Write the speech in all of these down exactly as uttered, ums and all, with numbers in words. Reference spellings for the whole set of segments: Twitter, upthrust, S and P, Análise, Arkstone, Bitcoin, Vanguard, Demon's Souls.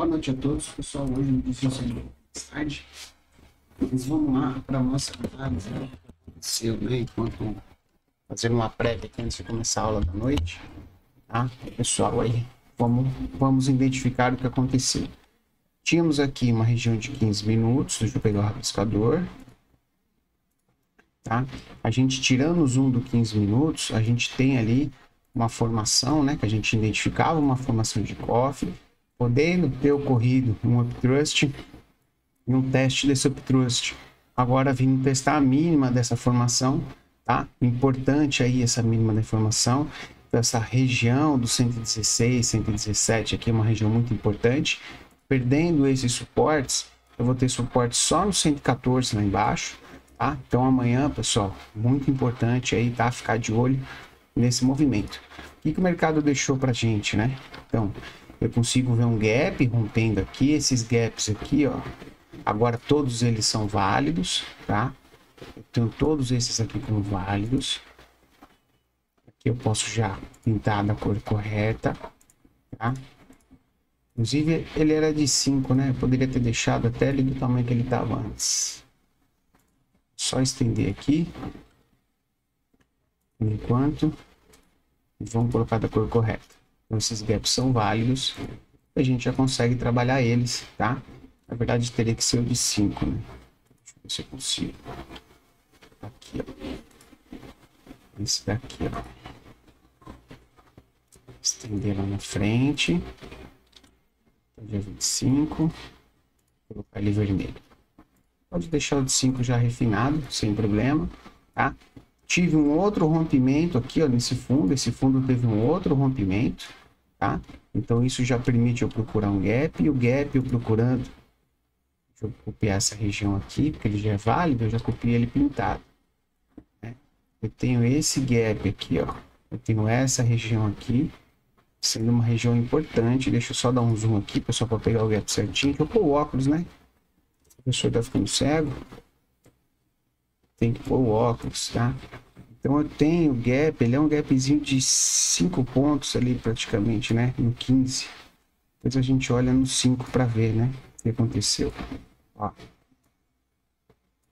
Boa noite a todos, pessoal. Hoje no vídeo da tarde, mas vamos lá para a nossa análise, né? Seu, né? Enquanto fazer uma prévia aqui antes de começar a aula da noite, tá? Pessoal, aí vamos, vamos identificar o que aconteceu. Tínhamos aqui uma região de quinze minutos, deixa eu pegar o rabiscador, tá? A gente tirando o zoom do quinze minutos, a gente tem ali uma formação, né? Que a gente identificava uma formação de cofre, podendo ter ocorrido um upthrust e um teste desse upthrust. Agora vim testar a mínima dessa formação, tá? Importante aí essa mínima da formação, essa região do cento e dezesseis, cento e dezessete aqui é uma região muito importante. Perdendo esses suportes, eu vou ter suporte só no cento e quatorze lá embaixo, tá? Então amanhã, pessoal, muito importante aí, tá? Ficar de olho nesse movimento. O que, que o mercado deixou pra gente, né? Então, eu consigo ver um gap rompendo aqui, esses gaps aqui, ó. Agora todos eles são válidos, tá? Eu tenho todos esses aqui como válidos. Aqui eu posso já pintar da cor correta, tá? Inclusive, ele era de cinco, né? Eu poderia ter deixado até ele do tamanho que ele estava antes. Só estender aqui. Por enquanto, vamos colocar da cor correta. Então, esses gaps são válidos. A gente já consegue trabalhar eles, tá? Na verdade, teria que ser o de cinco, né? Deixa eu ver se eu consigo. Aqui, ó. Esse daqui, ó. Estender lá na frente. Dia vinte e cinco. Vou colocar ele vermelho. Pode deixar o de cinco já refinado, sem problema, tá? Tive um outro rompimento aqui, ó, nesse fundo. Esse fundo teve um outro rompimento, tá? Então, isso já permite eu procurar um gap. E o gap eu procurando... Deixa eu copiar essa região aqui, porque ele já é válido. Eu já copiei ele pintado, né? Eu tenho esse gap aqui, ó. Eu tenho essa região aqui sendo uma região importante. Deixa eu só dar um zoom aqui, pessoal, para pegar o gap certinho. Eu pôr o óculos, né? O professor tá ficando cego. Tem que pôr o óculos, tá? Então eu tenho o gap, ele é um gapzinho de cinco pontos ali praticamente, né? No quinze. Depois a gente olha no cinco para ver, né? O que aconteceu. Ó.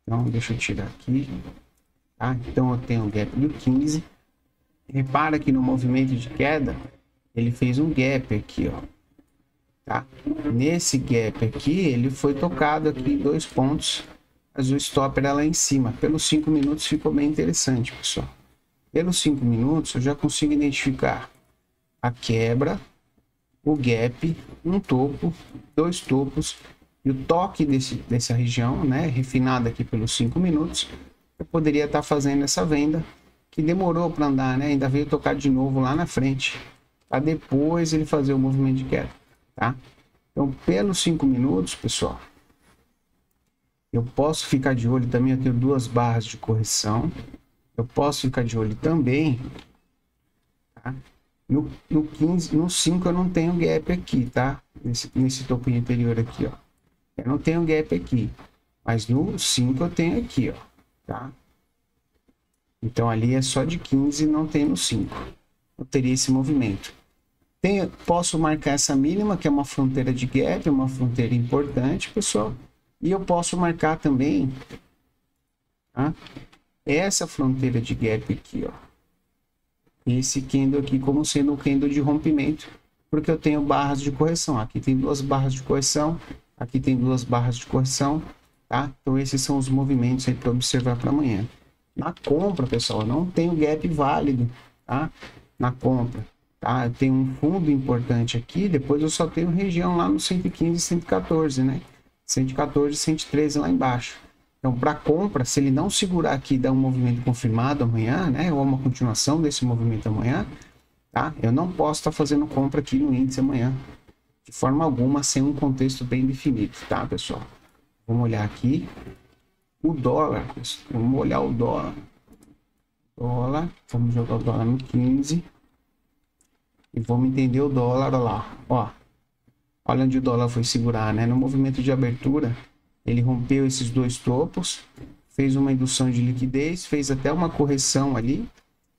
Então deixa eu tirar aqui. Tá? Então eu tenho o gap do quinze. Repara que no movimento de queda... ele fez um gap aqui, ó, tá? Nesse gap aqui, ele foi tocado aqui em dois pontos, mas o stop era lá em cima. Pelos cinco minutos ficou bem interessante, pessoal. Pelos cinco minutos, eu já consigo identificar a quebra, o gap, um topo, dois topos e o toque desse, dessa região, né? Refinada aqui pelos cinco minutos, eu poderia estar fazendo essa venda que demorou para andar, né? Ainda veio tocar de novo lá na frente, para depois ele fazer o movimento de queda, tá? Então, pelos cinco minutos, pessoal, eu posso ficar de olho também. Eu tenho duas barras de correção. Eu posso ficar de olho também, tá? No, no quinze, no cinco eu não tenho gap aqui, tá? Nesse, nesse topinho anterior aqui, ó. Eu não tenho gap aqui, mas no cinco eu tenho aqui, ó, tá? Então, ali é só de quinze, não tem no cinco. Eu teria esse movimento. Tenho, posso marcar essa mínima, que é uma fronteira de gap, uma fronteira importante, pessoal. E eu posso marcar também, tá? Essa fronteira de gap aqui, ó. Esse candle aqui como sendo um candle de rompimento, porque eu tenho barras de correção. Aqui tem duas barras de correção, aqui tem duas barras de correção, tá? Então, esses são os movimentos aí para observar para amanhã. Na compra, pessoal, eu não tenho gap válido, tá? Na compra, tá? Eu tenho um fundo importante aqui, depois eu só tenho região lá no cento e quinze, cento e quatorze, né? cento e quatorze, cento e treze lá embaixo. Então, para compra, se ele não segurar aqui e dar um movimento confirmado amanhã, né? Ou uma continuação desse movimento amanhã, tá? Eu não posso estar tá fazendo compra aqui no índice amanhã, de forma alguma, sem um contexto bem definido, tá, pessoal? Vamos olhar aqui o dólar, vamos olhar o dólar. Dólar, vamos jogar o dólar no quinze e vamos entender o dólar. Olha lá, ó, olha onde o dólar foi segurar, né? No movimento de abertura, ele rompeu esses dois topos, fez uma indução de liquidez, fez até uma correção ali,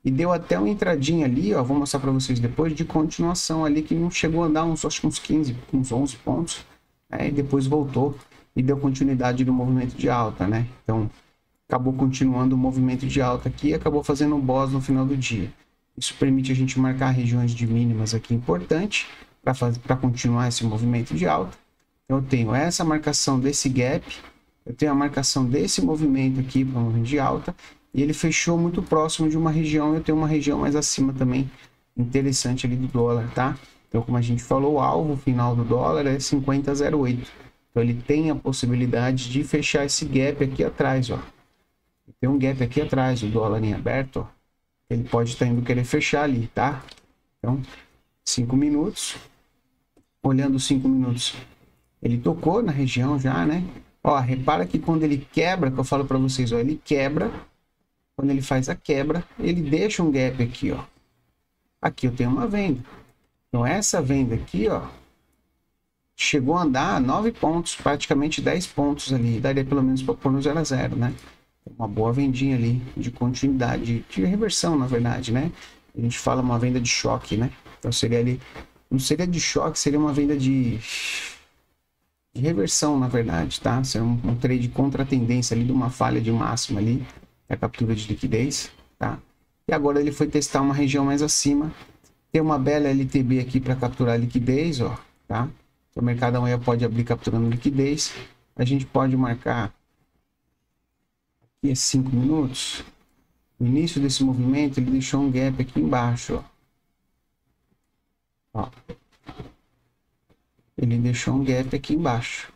E deu até uma entradinha ali, ó, vou mostrar para vocês depois, de continuação ali, que não chegou a dar uns, acho que uns quinze, uns onze pontos, né? E depois voltou e deu continuidade do movimento de alta, né? Então, acabou continuando o movimento de alta aqui e acabou fazendo um boss no final do dia. Isso permite a gente marcar regiões de mínimas aqui importante para continuar esse movimento de alta. Eu tenho essa marcação desse gap, eu tenho a marcação desse movimento aqui para o movimento de alta, e ele fechou muito próximo de uma região. Eu tenho uma região mais acima também interessante ali do dólar, tá? Então, como a gente falou, o alvo final do dólar é cinquenta vírgula zero oito. Então, ele tem a possibilidade de fechar esse gap aqui atrás, ó. Tem um gap aqui atrás do dólar em aberto, ó. Ele pode estar indo querer fechar ali, tá? Então, cinco minutos. Olhando cinco minutos, ele tocou na região já, né? Ó, repara que quando ele quebra, que eu falo para vocês, ó, ele quebra. Quando ele faz a quebra, ele deixa um gap aqui, ó. Aqui eu tenho uma venda. Então, essa venda aqui, ó, chegou a andar nove pontos, praticamente dez pontos ali. Daria pelo menos para pôr no zero a zero, né? Uma boa vendinha ali de continuidade, de reversão, na verdade, né? A gente fala uma venda de choque, né? Então, seria ali... Não seria de choque, seria uma venda de... de reversão, na verdade, tá? Seria um, um trade contra a tendência ali, de uma falha de máxima ali. A captura de liquidez, tá? E agora ele foi testar uma região mais acima. Tem uma bela L T B aqui para capturar liquidez, ó, tá? Então, o mercado amanhã pode abrir capturando liquidez. A gente pode marcar aqui cinco minutos. No início desse movimento, ele deixou um gap aqui embaixo, ó. Ó. Ele deixou um gap aqui embaixo.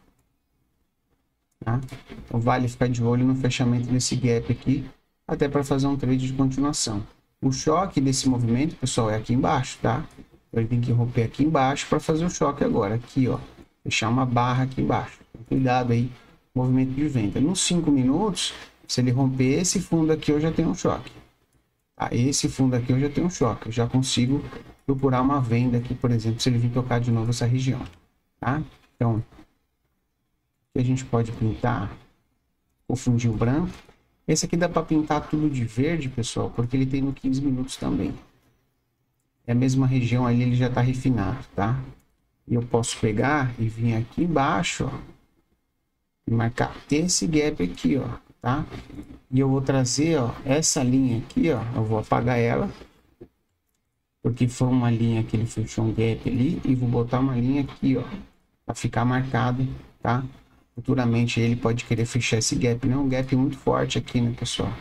Tá? Então, vale ficar de olho no fechamento desse gap aqui, até para fazer um trade de continuação. O choque desse movimento, pessoal, é aqui embaixo, tá? Ele tem que romper aqui embaixo para fazer o choque agora. Aqui, ó, fechar uma barra aqui embaixo. Cuidado aí, movimento de venda. Nos cinco minutos, se ele romper esse fundo aqui, eu já tenho um choque. Tá? Esse fundo aqui eu já tenho um choque. Eu já consigo procurar uma venda aqui, por exemplo, se ele vir tocar de novo essa região, tá? Então... que a gente pode pintar o fundinho branco. Esse aqui dá para pintar tudo de verde, pessoal, porque ele tem no quinze minutos também. É a mesma região ali, ele já tá refinado, tá? E eu posso pegar e vir aqui embaixo, ó, e marcar esse gap aqui, ó, tá? E eu vou trazer, ó, essa linha aqui, ó, eu vou apagar ela, porque foi uma linha que ele fechou um gap ali, e vou botar uma linha aqui, ó, para ficar marcado, tá? Futuramente ele pode querer fechar esse gap, né? Um gap muito forte aqui, né, pessoal?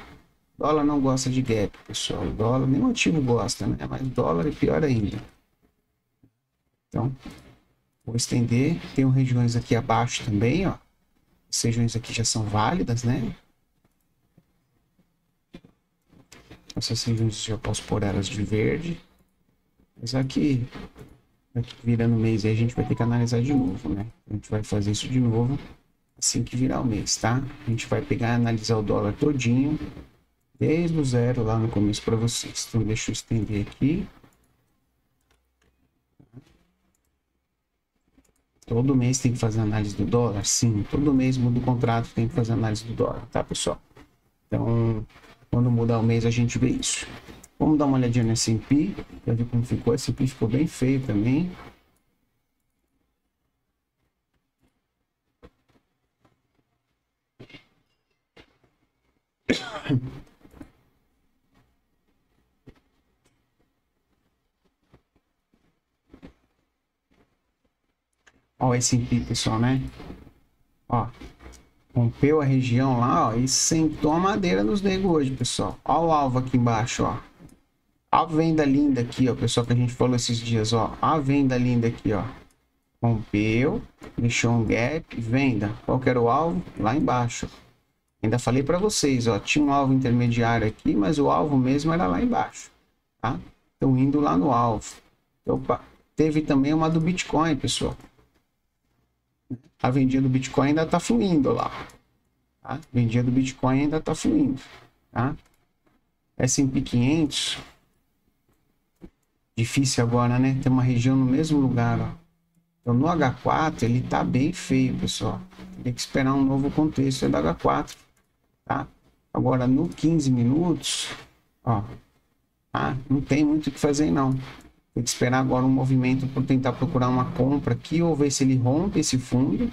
O dólar não gosta de gap, pessoal. O dólar, nenhum ativo gosta, né? Mas o dólar é pior ainda. Então, vou estender. Tem regiões aqui abaixo também, ó. As regiões aqui já são válidas, né? Essas regiões eu posso pôr elas de verde. Mas aqui, aqui virando o mês aí, a gente vai ter que analisar de novo, né? A gente vai fazer isso de novo. Assim que virar o mês, tá? A gente vai pegar e analisar o dólar todinho, desde o zero lá no começo para vocês. Então, deixa eu estender aqui. Todo mês tem que fazer análise do dólar? Sim, todo mês muda o contrato, tem que fazer análise do dólar, tá, pessoal? Então, quando mudar o mês, a gente vê isso. Vamos dar uma olhadinha no S and P, pra ver como ficou. O S and P ficou bem feio também. Ó, o S and P, pessoal, né? Ó, rompeu a região lá, ó, e sentou a madeira nos negros hoje, pessoal. Ó o alvo aqui embaixo, ó. A venda linda aqui, ó, pessoal, que a gente falou esses dias, ó. A venda linda aqui, ó. Rompeu, deixou um gap, venda. Qual que era o alvo? Lá embaixo. Ainda falei para vocês, ó, tinha um alvo intermediário aqui, mas o alvo mesmo era lá embaixo, tá? Então, indo lá no alvo. Opa, teve também uma do Bitcoin, pessoal. A vendinha do Bitcoin ainda tá fluindo lá, tá? A vendinha do Bitcoin ainda tá fluindo, tá? S and P quinhentos, difícil agora, né? Tem uma região no mesmo lugar, ó. Então, no H quatro, ele tá bem feio, pessoal. Tem que esperar um novo contexto do H quatro, tá? Agora, no quinze minutos, ó, Ah, não tem muito o que fazer, não. Tem que esperar agora um movimento para tentar procurar uma compra aqui, ou ver se ele rompe esse fundo.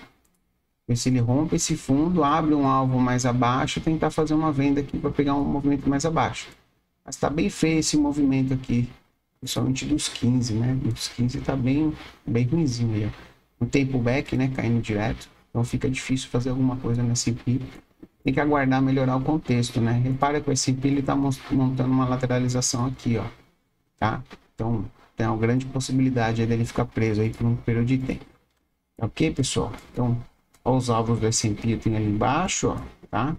Ver se ele rompe esse fundo, abre um alvo mais abaixo, tentar fazer uma venda aqui para pegar um movimento mais abaixo. Mas tá bem feio esse movimento aqui, principalmente dos quinze, né? Dos quinze tá bem, bem ruimzinho aí, ó. Um tempo back, né? Caindo direto. Então fica difícil fazer alguma coisa na S and P. Tem que aguardar melhorar o contexto, né? Repara que o S and P ele tá montando uma lateralização aqui, ó. Tá? Então tem uma grande possibilidade aí dele ficar preso aí por um período de tempo. Ok, pessoal? Então, ó, os alvos do S and P tem ali embaixo, ó, tá?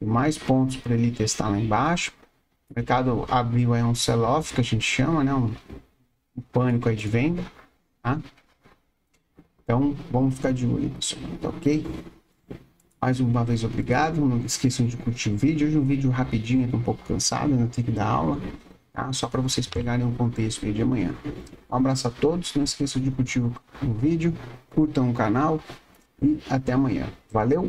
Tem mais pontos para ele testar lá embaixo. O mercado abriu aí um sell-off, que a gente chama, né? Um, um pânico aí de venda, tá? Então, vamos ficar de olho, pessoal, tá ok? Mais uma vez, obrigado. Não esqueçam de curtir o vídeo. Hoje um vídeo rapidinho, tô um pouco cansado, ainda tenho que dar aula. Tá? Só para vocês pegarem um contexto aí de amanhã. Um abraço a todos, não esqueçam de curtir o vídeo, curtam o canal e até amanhã. Valeu!